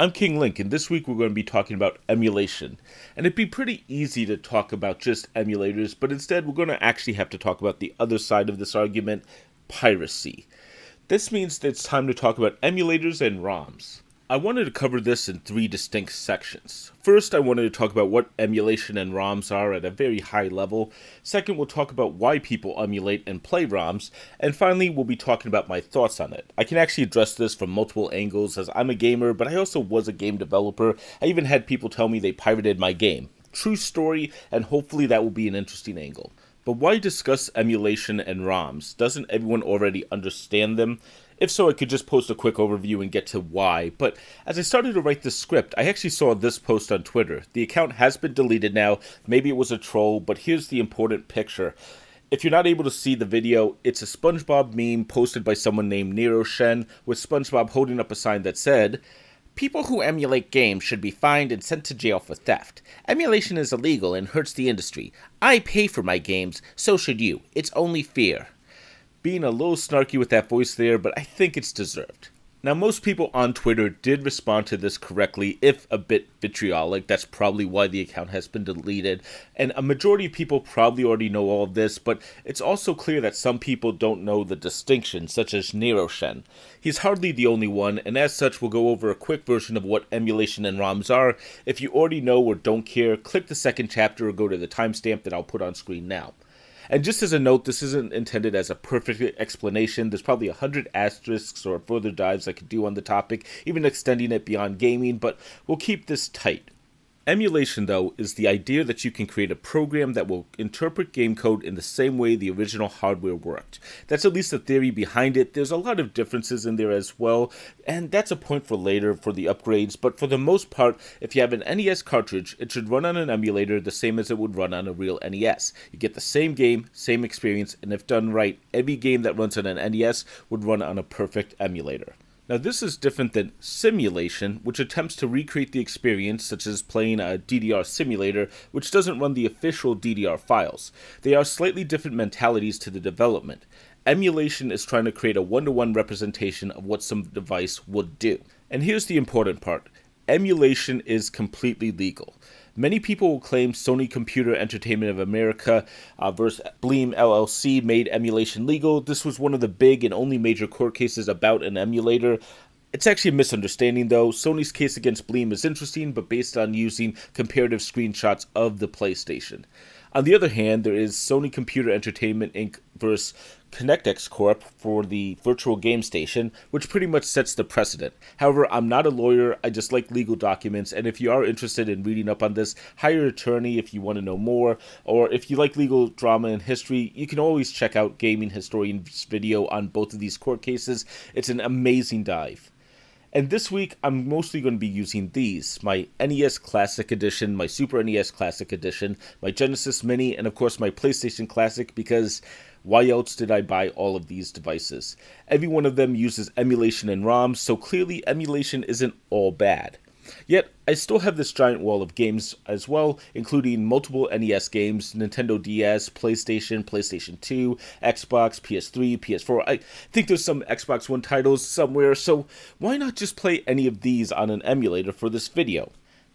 I'm King Link, and this week we're going to be talking about emulation. And it'd be pretty easy to talk about just emulators, but instead we're going to actually have to talk about the other side of this argument, piracy. This means that it's time to talk about emulators and ROMs. I wanted to cover this in three distinct sections. First, I wanted to talk about what emulation and ROMs are at a very high level. Second, we'll talk about why people emulate and play ROMs. And finally, we'll be talking about my thoughts on it. I can actually address this from multiple angles as I'm a gamer, but I also was a game developer. I even had people tell me they pirated my game. True story, and hopefully that will be an interesting angle. But why discuss emulation and ROMs? Doesn't everyone already understand them? If so, I could just post a quick overview and get to why, but as I started to write this script, I actually saw this post on Twitter. The account has been deleted now, maybe it was a troll, but here's the important picture. If you're not able to see the video, it's a SpongeBob meme posted by someone named Nyroshen, with SpongeBob holding up a sign that said, "People who emulate games should be fined and sent to jail for theft. Emulation is illegal and hurts the industry. I pay for my games, so should you. It's only fair." Being a little snarky with that voice there, but I think it's deserved. Now, most people on Twitter did respond to this correctly, if a bit vitriolic. That's probably why the account has been deleted. And a majority of people probably already know all of this, but it's also clear that some people don't know the distinction, such as Nyroshen. He's hardly the only one, and as such, we'll go over a quick version of what emulation and ROMs are. If you already know or don't care, click the second chapter or go to the timestamp that I'll put on screen now. And just as a note, this isn't intended as a perfect explanation. There's probably 100 asterisks or further dives I could do on the topic, even extending it beyond gaming, but we'll keep this tight. Emulation, though, is the idea that you can create a program that will interpret game code in the same way the original hardware worked. That's at least the theory behind it. There's a lot of differences in there as well, and that's a point for later for the upgrades, but for the most part, if you have an NES cartridge, it should run on an emulator the same as it would run on a real NES. You get the same game, same experience, and if done right, every game that runs on an NES would run on a perfect emulator. Now, this is different than simulation, which attempts to recreate the experience, such as playing a DDR simulator, which doesn't run the official DDR files. They are slightly different mentalities to the development. Emulation is trying to create a one-to-one representation of what some device would do. And here's the important part. Emulation is completely legal. Many people will claim Sony Computer Entertainment of America versus Bleem LLC made emulation legal. This was one of the big and only major court cases about an emulator. It's actually a misunderstanding, though. Sony's case against Bleem is interesting, but based on using comparative screenshots of the PlayStation. On the other hand, there is Sony Computer Entertainment Inc. versus Connectix Corp for the virtual game station, which pretty much sets the precedent. However, I'm not a lawyer, I just like legal documents, and if you are interested in reading up on this, hire an attorney if you want to know more, or if you like legal drama and history, you can always check out Gaming Historian's video on both of these court cases. It's an amazing dive. And this week, I'm mostly going to be using these, my NES Classic Edition, my Super NES Classic Edition, my Genesis Mini, and of course my PlayStation Classic, because why else did I buy all of these devices? Every one of them uses emulation and ROMs, so clearly emulation isn't all bad. Yet, I still have this giant wall of games as well, including multiple NES games, Nintendo DS, PlayStation, PlayStation 2, Xbox, PS3, PS4. I think there's some Xbox One titles somewhere, so why not just play any of these on an emulator for this video?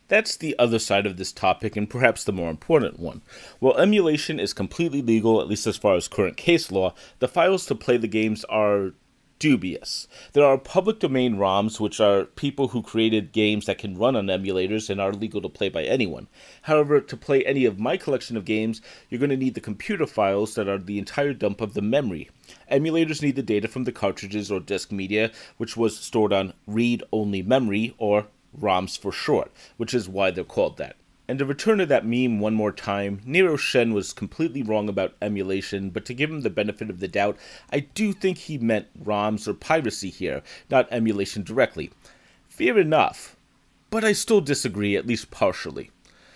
That's the other side of this topic, and perhaps the more important one. While emulation is completely legal, at least as far as current case law, the files to play the games are dubious. There are public domain ROMs, which are people who created games that can run on emulators and are legal to play by anyone. However, to play any of my collection of games, you're going to need the computer files that are the entire dump of the memory. Emulators need the data from the cartridges or disk media, which was stored on read-only memory, or ROMs for short, which is why they're called that. And to return to that meme one more time, Nyroshen was completely wrong about emulation, but to give him the benefit of the doubt, I do think he meant ROMs or piracy here, not emulation directly. Fair enough, but I still disagree, at least partially.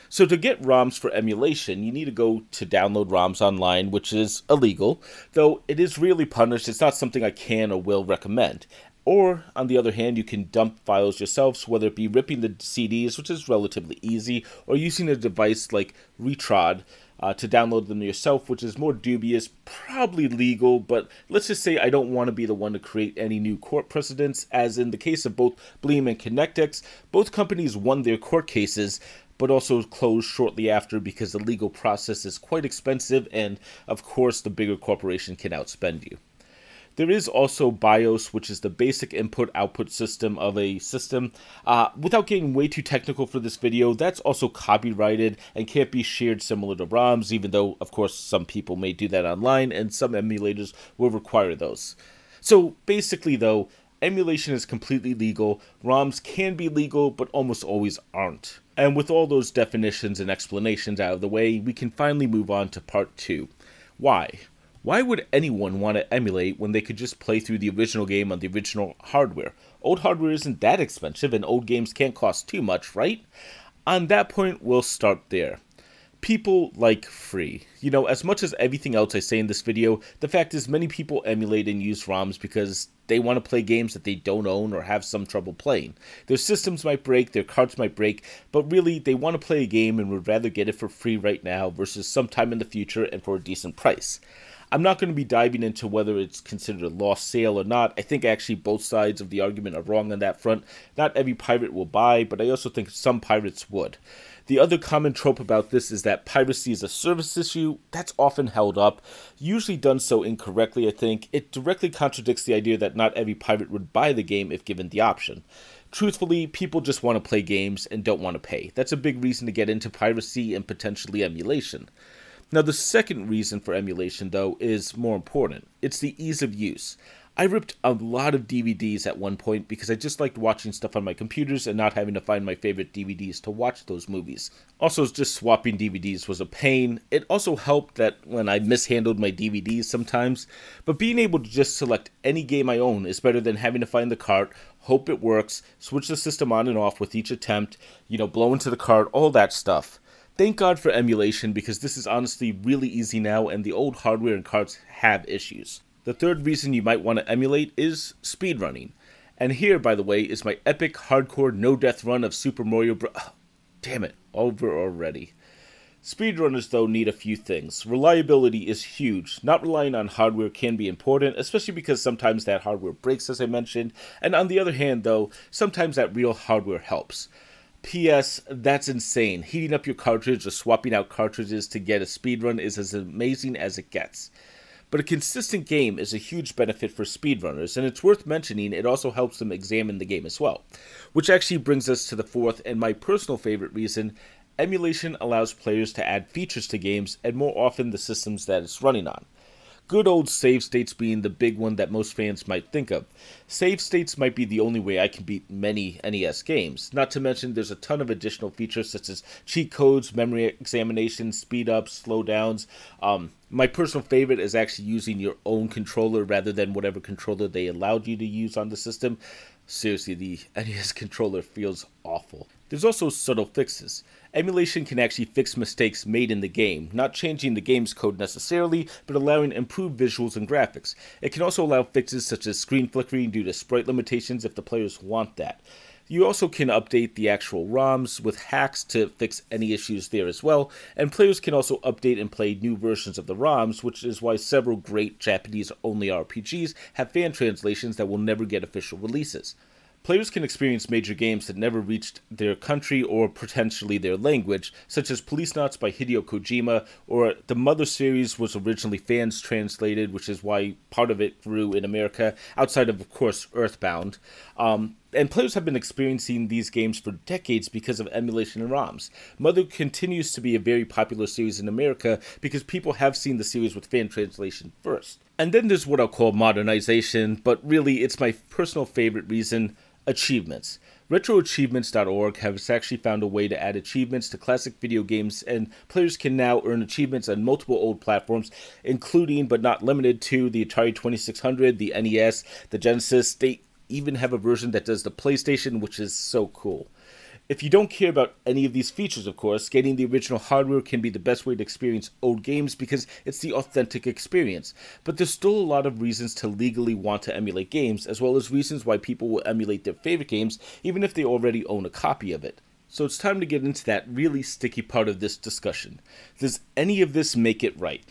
So to get ROMs for emulation, you need to go to download ROMs online, which is illegal, though it is really punished. It's not something I can or will recommend. Or, on the other hand, you can dump files yourselves, whether it be ripping the CDs, which is relatively easy, or using a device like RetroAchievements, to download them yourself, which is more dubious, probably legal, but let's just say I don't want to be the one to create any new court precedents, as in the case of both Bleem and Connectix, both companies won their court cases, but also closed shortly after because the legal process is quite expensive and, of course, the bigger corporation can outspend you. There is also BIOS, which is the basic input-output system of a system. Without getting way too technical for this video, that's also copyrighted and can't be shared similar to ROMs, even though, of course, some people may do that online and some emulators will require those. So basically, though, emulation is completely legal. ROMs can be legal, but almost always aren't. And with all those definitions and explanations out of the way, we can finally move on to part two. Why? Why would anyone want to emulate when they could just play through the original game on the original hardware? Old hardware isn't that expensive and old games can't cost too much, right? On that point, we'll start there. People like free. You know, as much as everything else I say in this video, the fact is many people emulate and use ROMs because they want to play games that they don't own or have some trouble playing. Their systems might break, their carts might break, but really they want to play a game and would rather get it for free right now versus sometime in the future and for a decent price. I'm not going to be diving into whether it's considered a lost sale or not. I think actually both sides of the argument are wrong on that front. Not every pirate will buy, but I also think some pirates would. The other common trope about this is that piracy is a service issue. That's often held up, usually done so incorrectly, I think. It directly contradicts the idea that not every pirate would buy the game if given the option. Truthfully, people just want to play games and don't want to pay. That's a big reason to get into piracy and potentially emulation. Now, the second reason for emulation, though, is more important. It's the ease of use. I ripped a lot of DVDs at one point because I just liked watching stuff on my computers and not having to find my favorite DVDs to watch those movies. Also, just swapping DVDs was a pain. It also helped that when I mishandled my DVDs sometimes, but being able to just select any game I own is better than having to find the cart, hope it works, switch the system on and off with each attempt, you know, blow into the cart, all that stuff. Thank God for emulation because this is honestly really easy now and the old hardware and carts have issues. The third reason you might want to emulate is speedrunning. And here, by the way, is my epic hardcore no-death run of Super Mario Bros. Oh, damn it, over already. Speedrunners, though, need a few things. Reliability is huge. Not relying on hardware can be important, especially because sometimes that hardware breaks, as I mentioned. And on the other hand, though, sometimes that real hardware helps. P.S. That's insane. Heating up your cartridge or swapping out cartridges to get a speedrun is as amazing as it gets. But a consistent game is a huge benefit for speedrunners, and it's worth mentioning it also helps them examine the game as well. Which actually brings us to the fourth and my personal favorite reason. Emulation allows players to add features to games and more often the systems that it's running on. Good old save states being the big one that most fans might think of. Save states might be the only way I can beat many NES games, not to mention there's a ton of additional features such as cheat codes, memory examinations, speed-ups, slowdowns. My personal favorite is actually using your own controller rather than whatever controller they allowed you to use on the system. Seriously, the NES controller feels awful. There's also subtle fixes. Emulation can actually fix mistakes made in the game, not changing the game's code necessarily, but allowing improved visuals and graphics. It can also allow fixes such as screen flickering due to sprite limitations if the players want that. You also can update the actual ROMs with hacks to fix any issues there as well, and players can also update and play new versions of the ROMs, which is why several great Japanese-only RPGs have fan translations that will never get official releases. Players can experience major games that never reached their country or potentially their language, such as Police Knots by Hideo Kojima, or the Mother series was originally fans translated, which is why part of it grew in America, outside of course, Earthbound. And players have been experiencing these games for decades because of emulation and ROMs. Mother continues to be a very popular series in America because people have seen the series with fan translation first. And then there's what I'll call modernization, but really it's my personal favorite reason, achievements. RetroAchievements.org has actually found a way to add achievements to classic video games, and players can now earn achievements on multiple old platforms, including but not limited to the Atari 2600, the NES, the Genesis. They even have a version that does the PlayStation, which is so cool. If you don't care about any of these features, of course, getting the original hardware can be the best way to experience old games because it's the authentic experience. But there's still a lot of reasons to legally want to emulate games, as well as reasons why people will emulate their favorite games even if they already own a copy of it. So it's time to get into that really sticky part of this discussion. Does any of this make it right?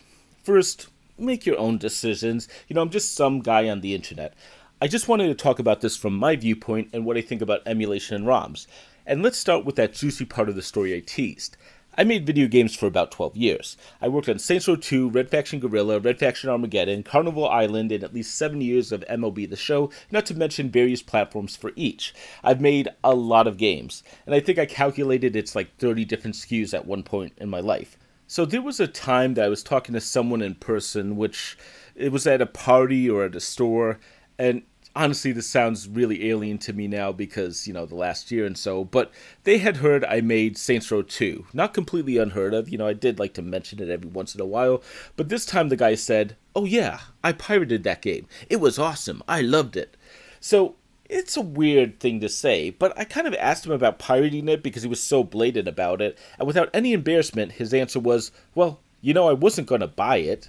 First, make your own decisions. You know, I'm just some guy on the internet. I just wanted to talk about this from my viewpoint and what I think about emulation and ROMs. And let's start with that juicy part of the story I teased. I made video games for about 12 years. I worked on Saints Row 2, Red Faction Guerrilla, Red Faction Armageddon, Carnival Island, and at least 7 years of MLB the Show, not to mention various platforms for each. I've made a lot of games, and I think I calculated it's like 30 different SKUs at one point in my life. So there was a time that I was talking to someone in person, which it was at a party or at a store, and honestly, this sounds really alien to me now because, you know, the last year and so, but they had heard I made Saints Row 2. Not completely unheard of, you know, I did like to mention it every once in a while, but this time the guy said, "Oh yeah, I pirated that game. It was awesome. I loved it." So it's a weird thing to say, but I kind of asked him about pirating it because he was so blatant about it, and without any embarrassment, his answer was, "Well, you know, I wasn't going to buy it."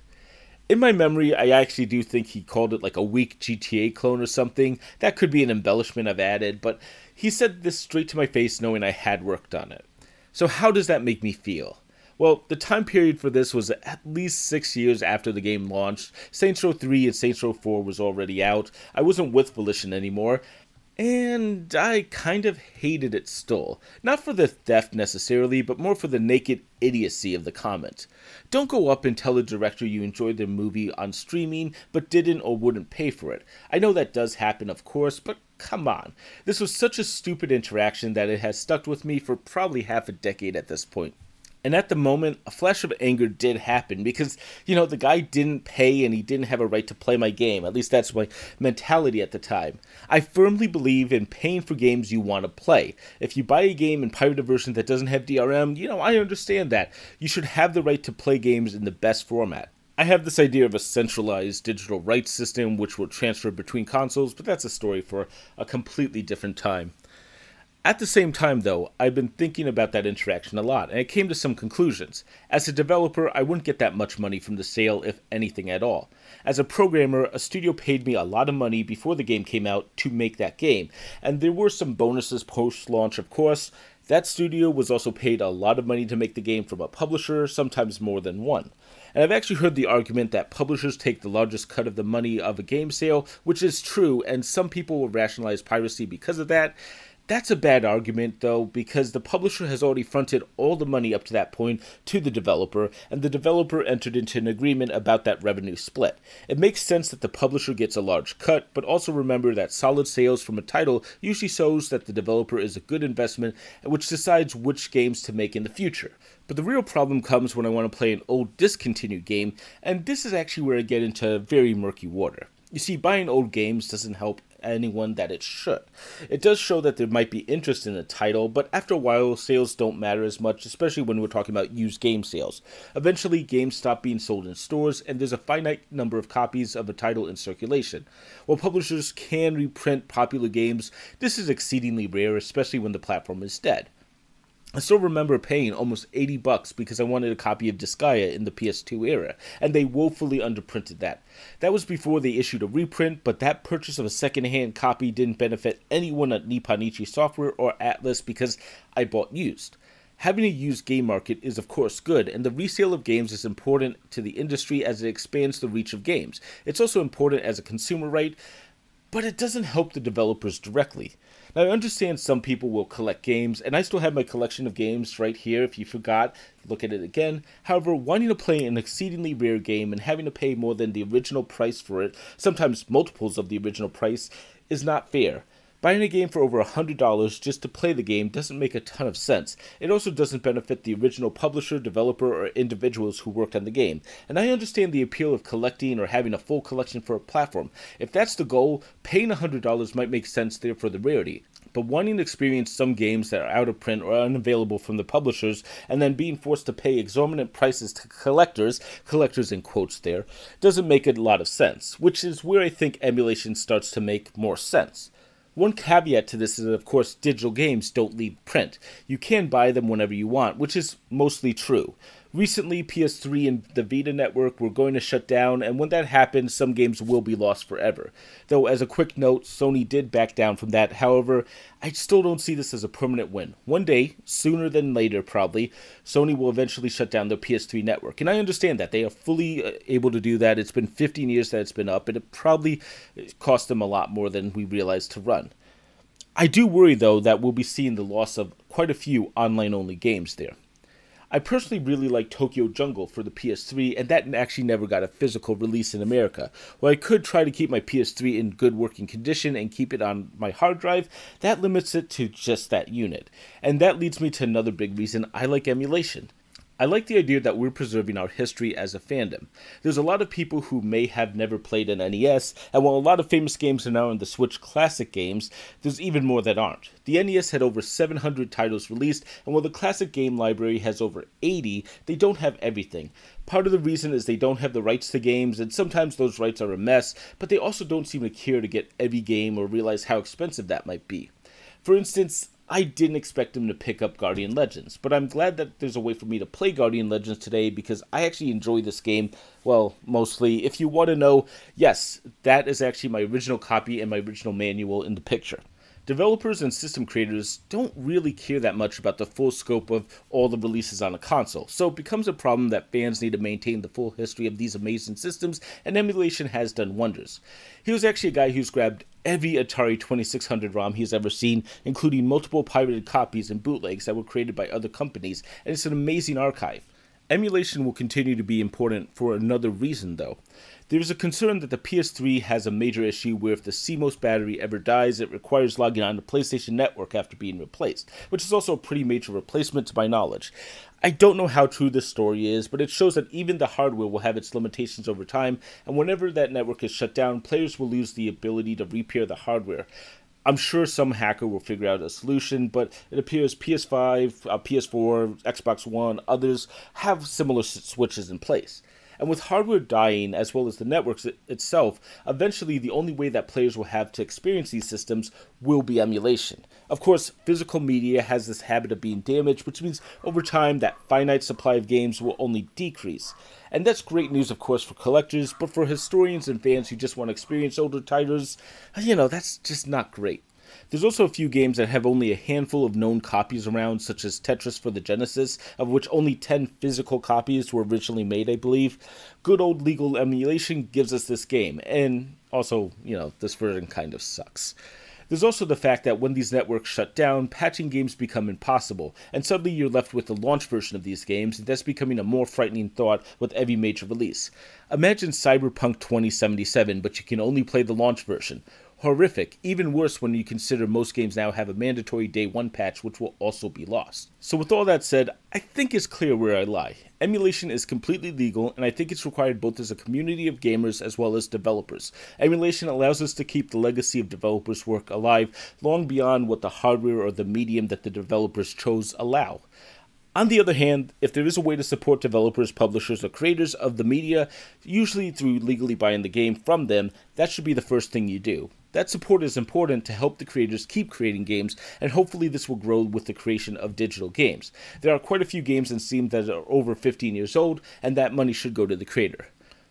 In my memory, I actually do think he called it like a weak GTA clone or something. That could be an embellishment I've added, but he said this straight to my face knowing I had worked on it. So how does that make me feel? Well, the time period for this was at least 6 years after the game launched. Saints Row 3 and Saints Row 4 was already out. I wasn't with Volition anymore. And I kind of hated it still. Not for the theft necessarily, but more for the naked idiocy of the comment. Don't go up and tell the director you enjoyed their movie on streaming, but didn't or wouldn't pay for it. I know that does happen, of course, but come on. This was such a stupid interaction that it has stuck with me for probably half a decade at this point. And at the moment, a flash of anger did happen because, you know, the guy didn't pay and he didn't have a right to play my game. At least that's my mentality at the time. I firmly believe in paying for games you want to play. If you buy a game and pirate a version that doesn't have DRM, you know, I understand that. You should have the right to play games in the best format. I have this idea of a centralized digital rights system which will transfer between consoles, but that's a story for a completely different time. At the same time, though, I've been thinking about that interaction a lot, and I came to some conclusions. As a developer, I wouldn't get that much money from the sale, if anything at all. As a programmer, a studio paid me a lot of money before the game came out to make that game, and there were some bonuses post-launch, of course. That studio was also paid a lot of money to make the game from a publisher, sometimes more than one. And I've actually heard the argument that publishers take the largest cut of the money of a game sale, which is true, and some people will rationalize piracy because of that. That's a bad argument, though, because the publisher has already fronted all the money up to that point to the developer, and the developer entered into an agreement about that revenue split. It makes sense that the publisher gets a large cut, but also remember that solid sales from a title usually shows that the developer is a good investment, which decides which games to make in the future. But the real problem comes when I want to play an old discontinued game, and this is actually where I get into very murky water. You see, buying old games doesn't help anyone that it should. It does show that there might be interest in the title, but after a while, sales don't matter as much, especially when we're talking about used game sales. Eventually, games stop being sold in stores, and there's a finite number of copies of a title in circulation. While publishers can reprint popular games, this is exceedingly rare, especially when the platform is dead. I still remember paying almost $80 because I wanted a copy of Disgaea in the PS2 era, and they woefully underprinted that. That was before they issued a reprint, but that purchase of a second-hand copy didn't benefit anyone at Nipponichi Software or Atlus because I bought used. Having a used game market is of course good, and the resale of games is important to the industry as it expands the reach of games. It's also important as a consumer right, but it doesn't help the developers directly. Now, I understand some people will collect games, and I still have my collection of games right here. If you forgot, look at it again. However, wanting to play an exceedingly rare game and having to pay more than the original price for it, sometimes multiples of the original price, is not fair. Buying a game for over $100 just to play the game doesn't make a ton of sense. It also doesn't benefit the original publisher, developer, or individuals who worked on the game. And I understand the appeal of collecting or having a full collection for a platform. If that's the goal, paying $100 might make sense there for the rarity. But wanting to experience some games that are out of print or unavailable from the publishers, and then being forced to pay exorbitant prices to collectors, collectors in quotes there, doesn't make a lot of sense, which is where I think emulation starts to make more sense. One caveat to this is that, of course, digital games don't leave print. You can buy them whenever you want, which is mostly true. Recently, PS3 and the Vita network were going to shut down, and when that happens, some games will be lost forever. Though, as a quick note, Sony did back down from that. However, I still don't see this as a permanent win. One day, sooner than later probably, Sony will eventually shut down their PS3 network. And I understand that. They are fully able to do that. It's been 15 years that it's been up, and it probably cost them a lot more than we realized to run. I do worry, though, that we'll be seeing the loss of quite a few online-only games there. I personally really like Tokyo Jungle for the PS3, and that actually never got a physical release in America. While I could try to keep my PS3 in good working condition and keep it on my hard drive, that limits it to just that unit. And that leads me to another big reason I like emulation. I like the idea that we're preserving our history as a fandom. There's a lot of people who may have never played an NES, and while a lot of famous games are now in the Switch Classic games, there's even more that aren't. The NES had over 700 titles released, and while the Classic game library has over 80, they don't have everything. Part of the reason is they don't have the rights to games, and sometimes those rights are a mess, but they also don't seem to care to get every game or realize how expensive that might be. For instance, I didn't expect them to pick up Guardian Legends, but I'm glad that there's a way for me to play Guardian Legends today because I actually enjoy this game, well, mostly. If you want to know, yes, that is actually my original copy and my original manual in the picture. Developers and system creators don't really care that much about the full scope of all the releases on a console, so it becomes a problem that fans need to maintain the full history of these amazing systems, and emulation has done wonders. He was actually a guy who's grabbed every Atari 2600 ROM he's ever seen, including multiple pirated copies and bootlegs that were created by other companies, and it's an amazing archive. Emulation will continue to be important for another reason, though. There is a concern that the PS3 has a major issue where if the CMOS battery ever dies, it requires logging on to PlayStation Network after being replaced, which is also a pretty major replacement to my knowledge. I don't know how true this story is, but it shows that even the hardware will have its limitations over time, and whenever that network is shut down, players will lose the ability to repair the hardware. I'm sure some hacker will figure out a solution, but it appears PS5, PS4, Xbox One, others have similar switches in place. And with hardware dying, as well as the networks itself, eventually the only way that players will have to experience these systems will be emulation. Of course, physical media has this habit of being damaged, which means over time that finite supply of games will only decrease. And that's great news, of course, for collectors, but for historians and fans who just want to experience older titles, you know, that's just not great. There's also a few games that have only a handful of known copies around, such as Tetris for the Genesis, of which only 10 physical copies were originally made, I believe. Good old legal emulation gives us this game, and also, you know, this version kind of sucks. There's also the fact that when these networks shut down, patching games become impossible, and suddenly you're left with the launch version of these games, and that's becoming a more frightening thought with every major release. Imagine Cyberpunk 2077, but you can only play the launch version. Horrific, even worse when you consider most games now have a mandatory day one patch which will also be lost. So with all that said, I think it's clear where I lie. Emulation is completely legal, and I think it's required both as a community of gamers as well as developers. Emulation allows us to keep the legacy of developers' work alive long beyond what the hardware or the medium that the developers chose allow. On the other hand, if there is a way to support developers, publishers, or creators of the media, usually through legally buying the game from them, that should be the first thing you do. That support is important to help the creators keep creating games, and hopefully this will grow with the creation of digital games. There are quite a few games in Steam that are over 15 years old, and that money should go to the creator.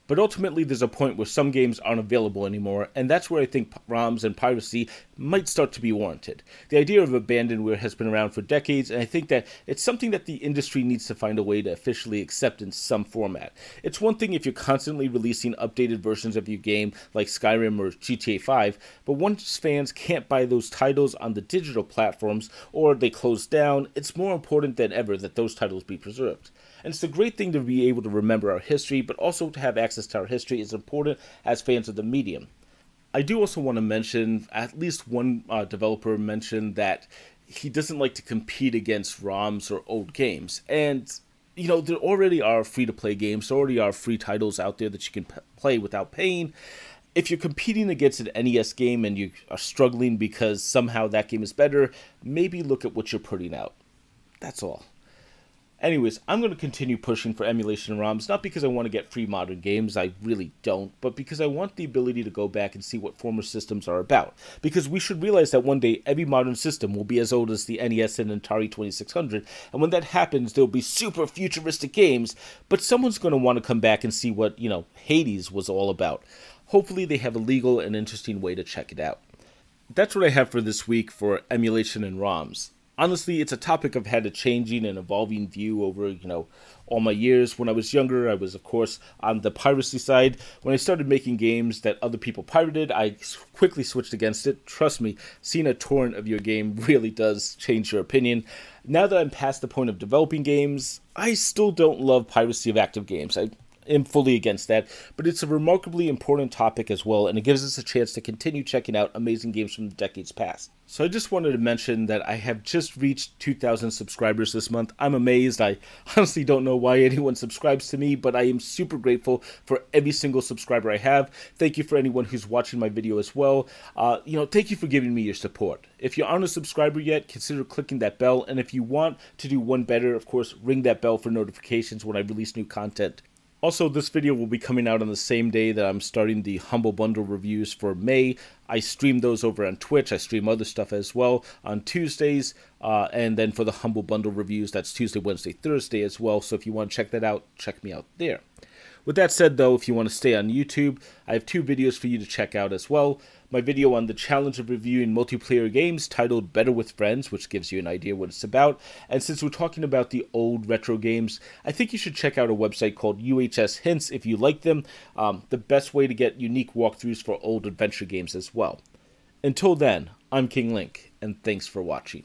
But ultimately there's a point where some games aren't available anymore, and that's where I think ROMs and piracy might start to be warranted. The idea of abandonware has been around for decades, and I think that it's something that the industry needs to find a way to officially accept in some format. It's one thing if you're constantly releasing updated versions of your game like Skyrim or GTA 5, but once fans can't buy those titles on the digital platforms or they close down, it's more important than ever that those titles be preserved. And it's a great thing to be able to remember our history, but also to have access to our history is important as fans of the medium. I do also want to mention, at least one developer mentioned that he doesn't like to compete against ROMs or old games. And, you know, there already are free-to-play games, there already are free titles out there that you can play without paying. If you're competing against an NES game and you are struggling because somehow that game is better, maybe look at what you're putting out. That's all. Anyways, I'm going to continue pushing for emulation ROMs, not because I want to get free modern games, I really don't, but because I want the ability to go back and see what former systems are about. Because we should realize that one day every modern system will be as old as the NES and Atari 2600, and when that happens, there'll be super futuristic games, but someone's going to want to come back and see what, you know, Hades was all about. Hopefully they have a legal and interesting way to check it out. That's what I have for this week for emulation and ROMs. Honestly, it's a topic I've had a changing and evolving view over, you know, all my years. When I was younger, I was, of course, on the piracy side. When I started making games that other people pirated, I quickly switched against it. Trust me, seeing a torrent of your game really does change your opinion. Now that I'm past the point of developing games, I still don't love piracy of active games. I'm fully against that, but it's a remarkably important topic as well, and it gives us a chance to continue checking out amazing games from the decades past. So I just wanted to mention that I have just reached 2,000 subscribers this month. I'm amazed. I honestly don't know why anyone subscribes to me, but I am super grateful for every single subscriber I have. Thank you for anyone who's watching my video as well. You know, thank you for giving me your support. If you aren't a subscriber yet, consider clicking that bell, and if you want to do one better, of course, ring that bell for notifications when I release new content. Also, this video will be coming out on the same day that I'm starting the Humble Bundle reviews for May. I stream those over on Twitch. I stream other stuff as well on Tuesdays. And then for the Humble Bundle reviews, that's Tuesday, Wednesday, Thursday as well. So if you want to check that out, check me out there. With that said, though, if you want to stay on YouTube, I have two videos for you to check out as well. My video on the challenge of reviewing multiplayer games titled Better With Friends, which gives you an idea what it's about. And since we're talking about the old retro games, I think you should check out a website called UHS Hints if you like them. The best way to get unique walkthroughs for old adventure games as well. Until then, I'm King Link, and thanks for watching.